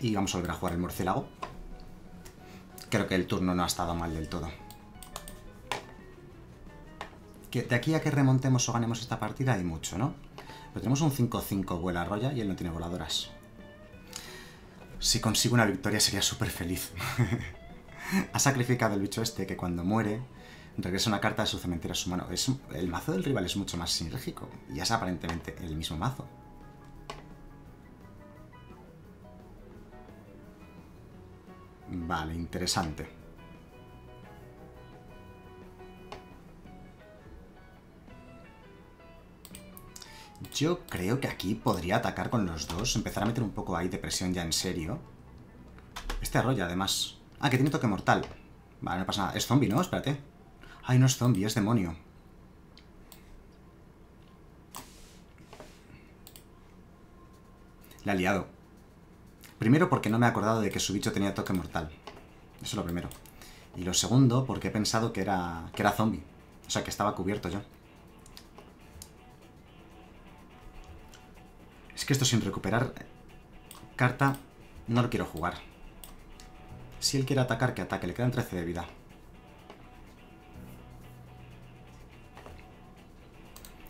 Y vamos a volver a jugar el murciélago. Creo que el turno no ha estado mal del todo. Que de aquí a que remontemos o ganemos esta partida hay mucho, ¿no? Pero tenemos un 5-5 vuela roya y él no tiene voladoras. Si consigo una victoria sería súper feliz. Ha sacrificado el bicho este, que cuando muere regresa una carta de su cementerio a su mano. El mazo del rival es mucho más sinérgico y es aparentemente el mismo mazo. Vale, interesante. Yo creo que aquí podría atacar con los dos, empezar a meter un poco ahí de presión ya en serio. Este arrolla además... Ah, que tiene toque mortal. Vale, no pasa nada. Es zombie, ¿no? Espérate. Ay, no es zombie, es demonio. La he liado. Primero, porque no me he acordado de que su bicho tenía toque mortal. Eso es lo primero. Y lo segundo, porque he pensado que era zombie. O sea, que estaba cubierto yo. Es que esto sin recuperar carta no lo quiero jugar. Si él quiere atacar, que ataque. Le quedan 13 de vida.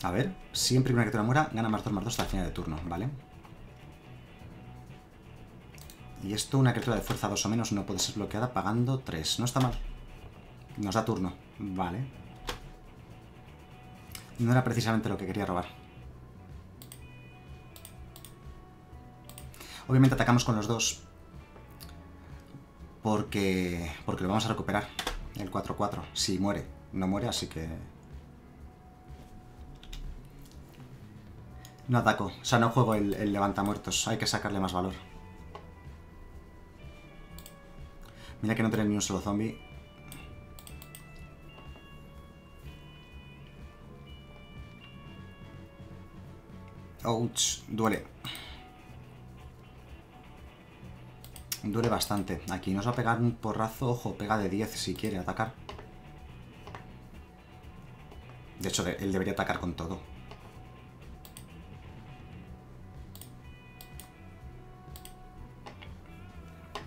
A ver, siempre que una criatura muera, gana +2/+2 hasta el final de turno, ¿vale? Y esto, una criatura de fuerza 2 o menos no puede ser bloqueada pagando 3. No está mal. Nos da turno. Vale. No era precisamente lo que quería robar. Obviamente atacamos con los dos. Porque lo vamos a recuperar. El 4-4. Si muere. No muere, así que... No ataco. O sea, no juego el levantamuertos. Hay que sacarle más valor. Mira que no tiene ni un solo zombie. Ouch. Duele. Duele bastante. Aquí nos va a pegar un porrazo. Ojo, pega de 10 si quiere atacar. De hecho, él debería atacar con todo.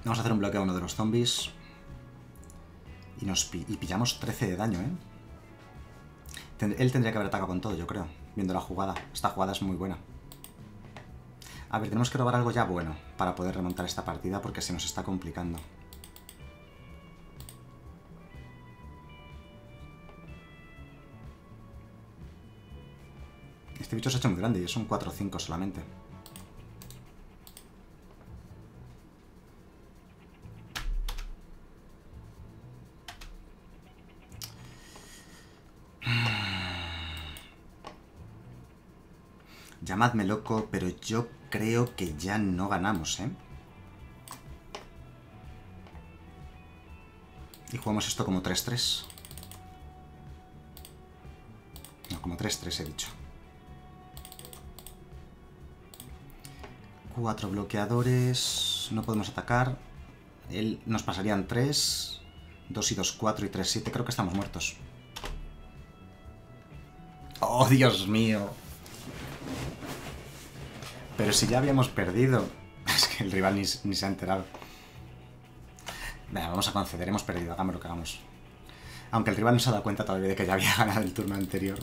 Vamos a hacer un bloqueo a uno de los zombies. Y pillamos 13 de daño, ¿eh? Él tendría que haber atacado con todo, yo creo. Viendo la jugada. Esta jugada es muy buena. A ver, tenemos que robar algo ya bueno para poder remontar esta partida porque se nos está complicando. Este bicho se ha hecho muy grande y es un 4-5 solamente. Llamadme loco, pero yo creo que ya no ganamos, ¿eh? Y jugamos esto como 3-3. No, como 3-3 he dicho. 4 bloqueadores. No podemos atacar. Él nos pasarían 3. 2 y 2, 4 y 3, 7. Creo que estamos muertos. ¡Oh, Dios mío! Pero si ya habíamos perdido. Es que el rival ni se ha enterado. Venga, vamos a conceder. Hemos perdido, hagamos lo que hagamos. Aunque el rival no se ha dado cuenta todavía de que ya había ganado el turno anterior.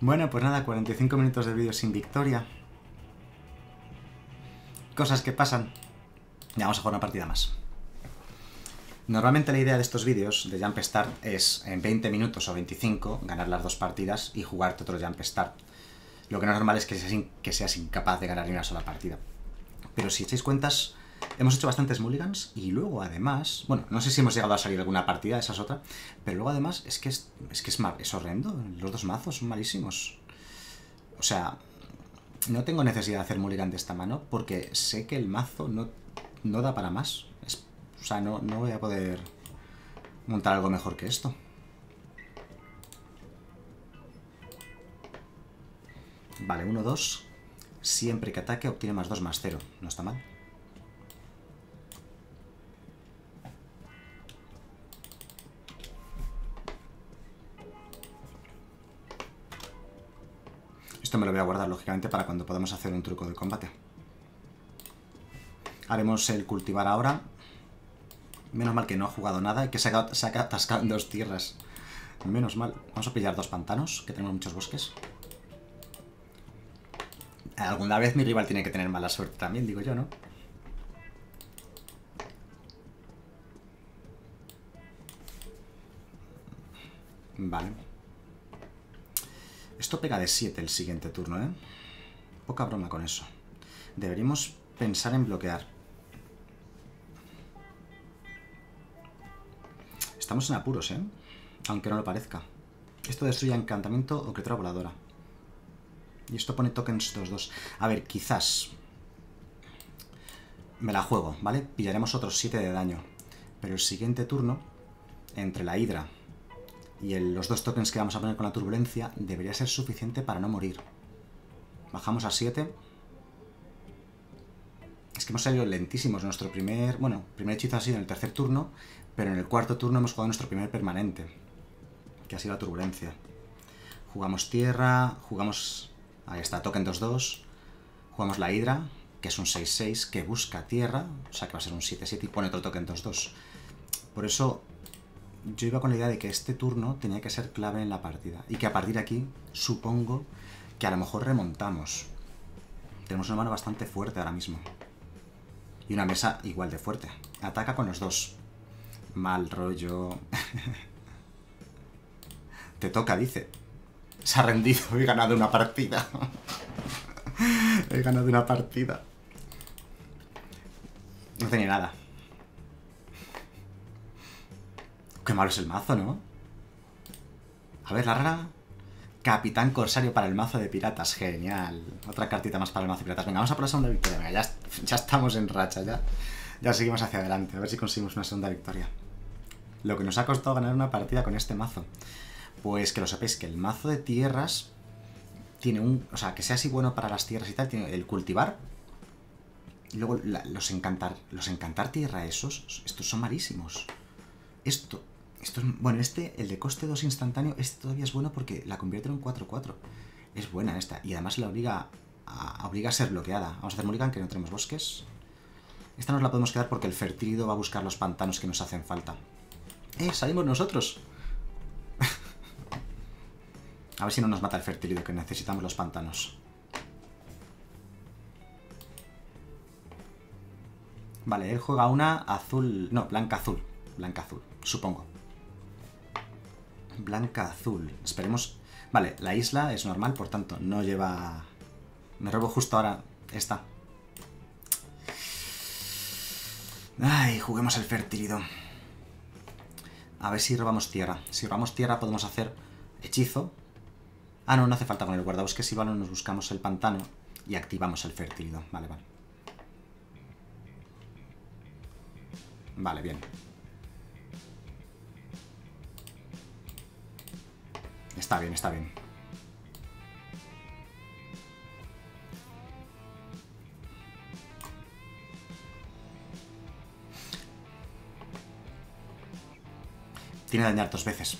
Bueno, pues nada, 45 minutos de vídeo sin victoria. Cosas que pasan. Ya vamos a jugar una partida más. Normalmente la idea de estos vídeos de Jumpstart es en 20 minutos o 25 ganar las dos partidas y jugarte otro Jumpstart. Lo que no es normal es que seas incapaz de ganar ni una sola partida. Pero si echáis cuentas, hemos hecho bastantes mulligans y luego además... Bueno, no sé si hemos llegado a salir alguna partida, esa es otra. Pero luego además es horrendo. Los dos mazos son malísimos. O sea, no tengo necesidad de hacer mulligan de esta mano porque sé que el mazo no da para más. O sea, no voy a poder montar algo mejor que esto. Vale, 1-2. Siempre que ataque obtiene +2/+0. No está mal. Esto me lo voy a guardar, lógicamente, para cuando podamos hacer un truco de combate. Haremos el cultivar ahora. Menos mal que no ha jugado nada y que se ha atascado en 2 tierras. Menos mal. Vamos a pillar 2 pantanos, que tenemos muchos bosques. Alguna vez mi rival tiene que tener mala suerte también, digo yo, ¿no? Vale. Esto pega de 7 el siguiente turno, ¿eh? Poca broma con eso. Deberíamos pensar en bloquear. Estamos en apuros, ¿eh? Aunque no lo parezca. Esto destruye encantamiento o criatura voladora. Y esto pone tokens 2-2. A ver, quizás... Me la juego, ¿vale? Pillaremos otros 7 de daño. Pero el siguiente turno, entre la hidra y los 2 tokens que vamos a poner con la turbulencia, debería ser suficiente para no morir. Bajamos a 7. Es que hemos salido lentísimos. Nuestro primer hechizo ha sido en el 3er turno, pero en el 4er turno hemos jugado nuestro primer permanente, que ha sido la turbulencia. Jugamos tierra, jugamos... Ahí está, token 2-2. Jugamos la hidra, que es un 6-6, que busca tierra, o sea que va a ser un 7-7 y pone otro token 2-2. Por eso yo iba con la idea de que este turno tenía que ser clave en la partida y que a partir de aquí supongo que a lo mejor remontamos. Tenemos una mano bastante fuerte ahora mismo y una mesa igual de fuerte. Ataca con los 2. Mal rollo. Te toca, dice. Se ha rendido, he ganado una partida. He ganado una partida. No tenía nada. Qué malo es el mazo, ¿no? A ver, la rara. Capitán Corsario para el mazo de piratas. Genial. Otra cartita más para el mazo de piratas. Venga, vamos a por la segunda victoria. Venga, ya estamos en racha, ya seguimos hacia adelante. A ver si conseguimos una segunda victoria. Lo que nos ha costado ganar una partida con este mazo. Pues que lo sepáis, que el mazo de tierras tiene un... O sea, que sea así bueno para las tierras y tal, tiene el cultivar. Y luego los encantar tierra esos, estos son malísimos. Esto es... Bueno, el de coste 2 instantáneo, este todavía es bueno porque la convierte en un 4-4. Es buena esta. Y además la obliga a ser bloqueada. Vamos a hacer mulligan, que no tenemos bosques. Esta nos la podemos quedar porque el fertílido va a buscar los pantanos que nos hacen falta. Salimos nosotros. A ver si no nos mata el fertílido, que necesitamos los pantanos. Vale, él juega una azul... No, blanca-azul. Blanca-azul, supongo. Blanca-azul. Esperemos... Vale, la isla es normal, por tanto, no lleva... Me robo justo ahora esta. Ay, juguemos el fertílido. A ver si robamos tierra. Si robamos tierra podemos hacer hechizo... Ah, no hace falta con el guardabosques, si vale, nos buscamos el pantano y activamos el fertílido. Vale, vale. Vale, bien. Está bien, está bien. Tiene dañar 2 veces.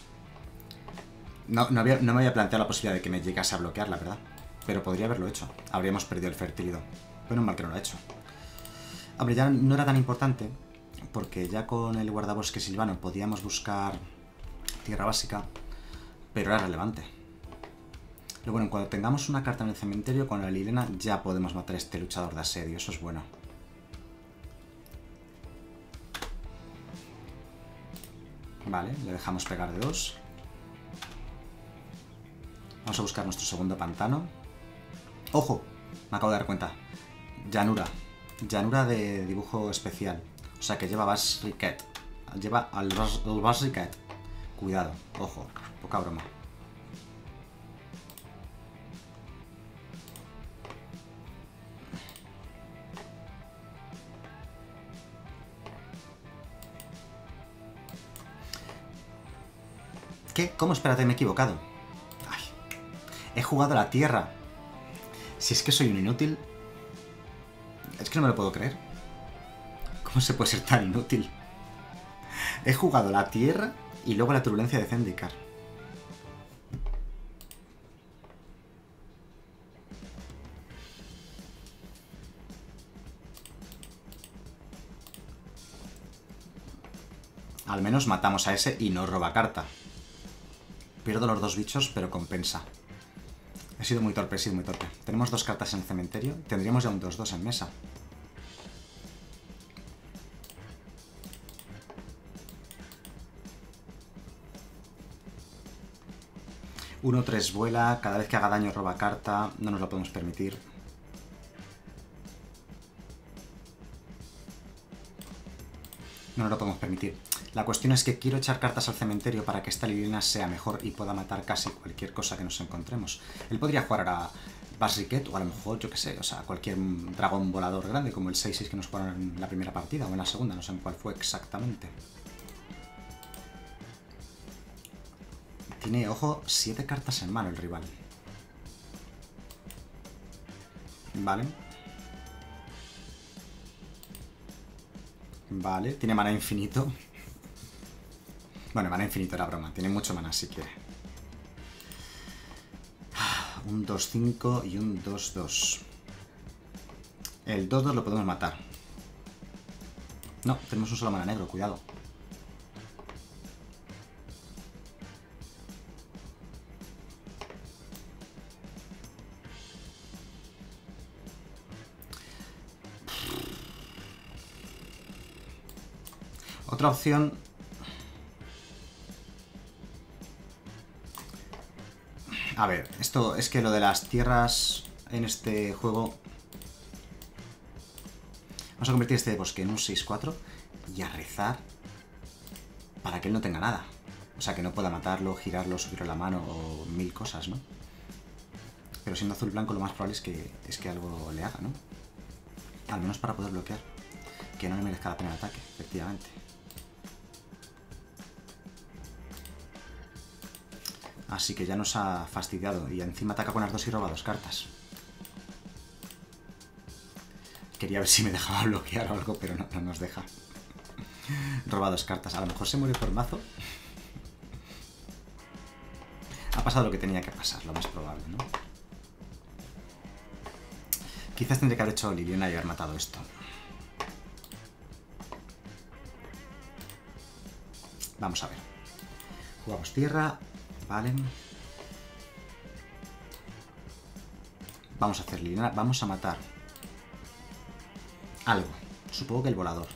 No me había planteado la posibilidad de que me llegase a bloquear, la verdad. Pero podría haberlo hecho. Habríamos perdido el fertilidad. Bueno, mal que no lo ha hecho. Hombre, ya no era tan importante, porque ya con el guardabosque silvano podíamos buscar tierra básica, pero era relevante. Pero bueno, cuando tengamos una carta en el cementerio con la Liliana ya podemos matar a este luchador de asedio, eso es bueno. Vale, le dejamos pegar de 2. Vamos a buscar nuestro segundo pantano. ¡Ojo! Me acabo de dar cuenta. Llanura. Llanura de dibujo especial. O sea que lleva Barriquet. Lleva al Barriquet. Cuidado, ojo, poca broma. ¿Qué? ¿Cómo? Espérate, me he equivocado. Ay, he jugado a la tierra. Si es que soy un inútil. Es que no me lo puedo creer. ¿Cómo se puede ser tan inútil? He jugado a la tierra y luego a la turbulencia de Zendikar. Al menos matamos a ese y no roba carta. Pierdo los dos bichos, pero compensa. He sido muy torpe, he sido muy torpe. Tenemos dos cartas en el cementerio. Tendríamos ya un 2-2 en mesa. Uno, 3 vuela. Cada vez que haga daño roba carta. No nos lo podemos permitir. No nos lo podemos permitir. La cuestión es que quiero echar cartas al cementerio para que esta Liliana sea mejor y pueda matar casi cualquier cosa que nos encontremos. Él podría jugar a Barriquet o a lo mejor, yo qué sé, o sea, cualquier dragón volador grande como el 6-6 que nos jugaron en la primera partida o en la segunda, no sé en cuál fue exactamente. Tiene, ojo, 7 cartas en mano el rival. Vale. Vale, tiene mana infinito. Bueno, mana infinito era broma. Tiene mucho mana si quiere. Un 2-5 y un 2-2. El 2-2 lo podemos matar. No, tenemos un solo mana negro. Cuidado. Otra opción... A ver, esto es que lo de las tierras en este juego... Vamos a convertir este bosque en un 6-4 y a rezar para que él no tenga nada. O sea, que no pueda matarlo, girarlo, subirlo la mano o mil cosas, ¿no? Pero siendo azul-blanco lo más probable es que algo le haga, ¿no? Al menos para poder bloquear. Que no le merezca la pena el ataque, efectivamente. Así que ya nos ha fastidiado. Y encima ataca con las 2 y roba 2 cartas. Quería ver si me dejaba bloquear o algo, pero no nos deja. Roba 2 cartas. A lo mejor se muere por mazo. Ha pasado lo que tenía que pasar, lo más probable, ¿no? Quizás tendría que haber hecho Liliana y haber matado esto. Vamos a ver. Jugamos tierra... Vale. Vamos a hacer Liliana. Vamos a matar algo. Supongo que el volador.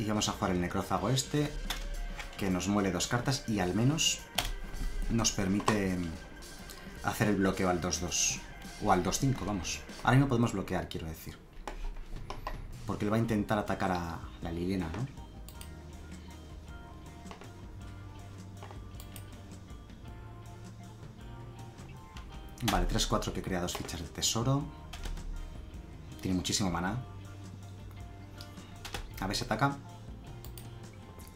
Y vamos a jugar el necrófago este, que nos muele 2 cartas y al menos nos permite hacer el bloqueo al 2-2. O al 2-5, vamos. Ahora mismo podemos bloquear, quiero decir. Porque él va a intentar atacar a la Liliana, ¿no? Vale, 3-4 que crea 2 fichas de tesoro. Tiene muchísimo maná. A ver si ataca.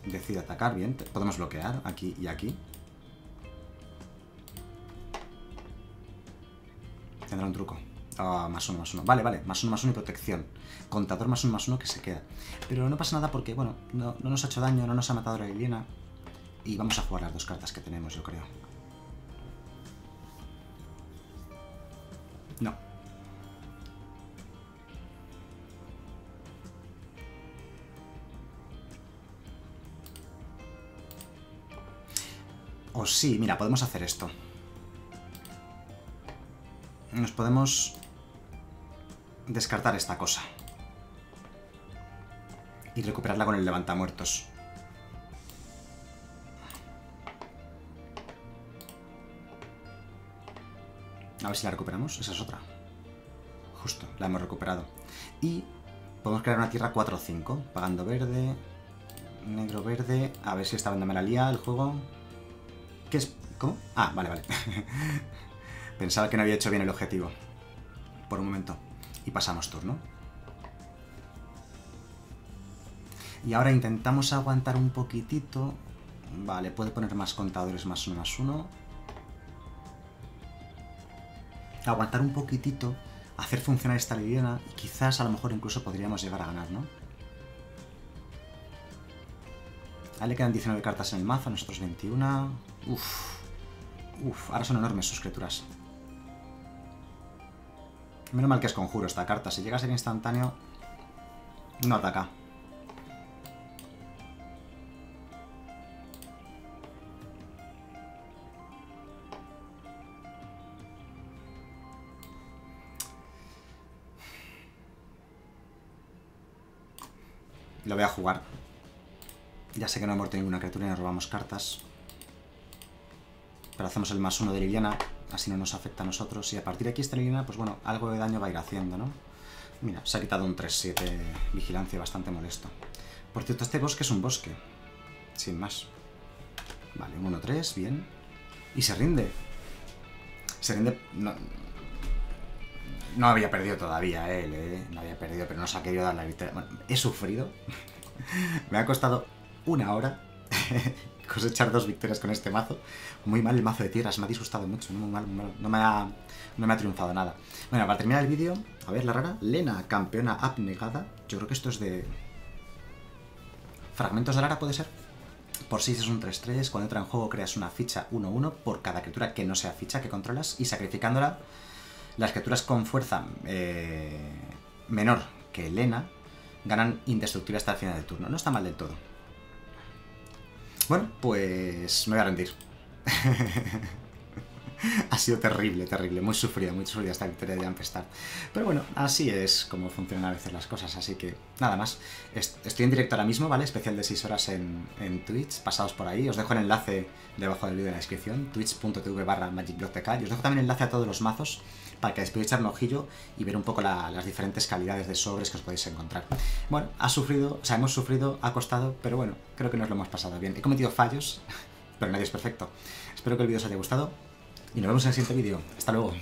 Decide atacar, bien. Podemos bloquear aquí y aquí. Tendrá un truco. Ah, +1/+1. Vale, vale. +1/+1 y protección. Contador +1/+1 que se queda. Pero no pasa nada porque, bueno, no nos ha hecho daño, no nos ha matado la Liliana. Y vamos a jugar las dos cartas que tenemos, yo creo. No. O sí, mira, podemos hacer esto. Nos podemos descartar esta cosa. Y recuperarla con el levantamuertos. A ver si la recuperamos. Esa es otra. Justo, la hemos recuperado. Y podemos crear una tierra 4-5. Pagando verde. Negro verde. A ver si esta banda me la lía el juego. ¿Qué es? ¿Cómo? Ah, vale, vale. Pensaba que no había hecho bien el objetivo. Por un momento. Y pasamos turno. Y ahora intentamos aguantar un poquitito. Vale, puede poner más contadores +1/+1. Aguantar un poquitito, hacer funcionar esta Liliana y quizás a lo mejor incluso podríamos llegar a ganar, ¿no? A él le quedan 19 cartas en el mazo, a nosotros 21. Uff, uff, ahora son enormes sus criaturas. Menos mal que es conjuro esta carta, si llega a ser instantáneo, no ataca. Lo voy a jugar. Ya sé que no ha muerto ninguna criatura y nos robamos cartas. Pero hacemos el +1 de Liliana, así no nos afecta a nosotros. Y a partir de aquí esta Liliana, pues bueno, algo de daño va a ir haciendo, ¿no? Mira, se ha quitado un 3-7 vigilancia bastante molesto. Por cierto, este bosque es un bosque. Sin más. Vale, un 1-3, bien. Y se rinde. Se rinde... No había perdido todavía él, no había perdido, pero no se ha querido dar la victoria. Bueno, he sufrido. Me ha costado una hora cosechar dos victorias con este mazo. Muy mal el mazo de tierras, me ha disgustado mucho, muy mal. No me ha triunfado nada. Bueno, para terminar el vídeo, a ver la rara. Lena, campeona abnegada. Yo creo que esto es de... Fragmentos de rara, puede ser. Por 6 es un 3-3. Cuando entra en juego creas una ficha 1-1 por cada criatura que no sea ficha que controlas y sacrificándola... Las criaturas con fuerza menor que Lena ganan indestructible hasta el final del turno. No está mal del todo. Bueno, pues me voy a rendir. Ha sido terrible, terrible. Muy sufrida esta victoria de Jumpstart. Pero bueno, así es como funcionan a veces las cosas. Así que nada más. Estoy en directo ahora mismo, ¿vale? Especial de 6 horas en Twitch. Pasaos por ahí. Os dejo el enlace debajo del vídeo en la descripción. twitch.tv/MagicBlogTK. Y os dejo también el enlace a todos los mazos para que les podáis echar un ojillo y ver un poco las diferentes calidades de sobres que os podéis encontrar. Bueno, ha sufrido, o sea, hemos sufrido, ha costado, pero bueno, creo que nos lo hemos pasado bien. He cometido fallos, pero nadie es perfecto. Espero que el vídeo os haya gustado. Y nos vemos en el siguiente vídeo. Hasta luego.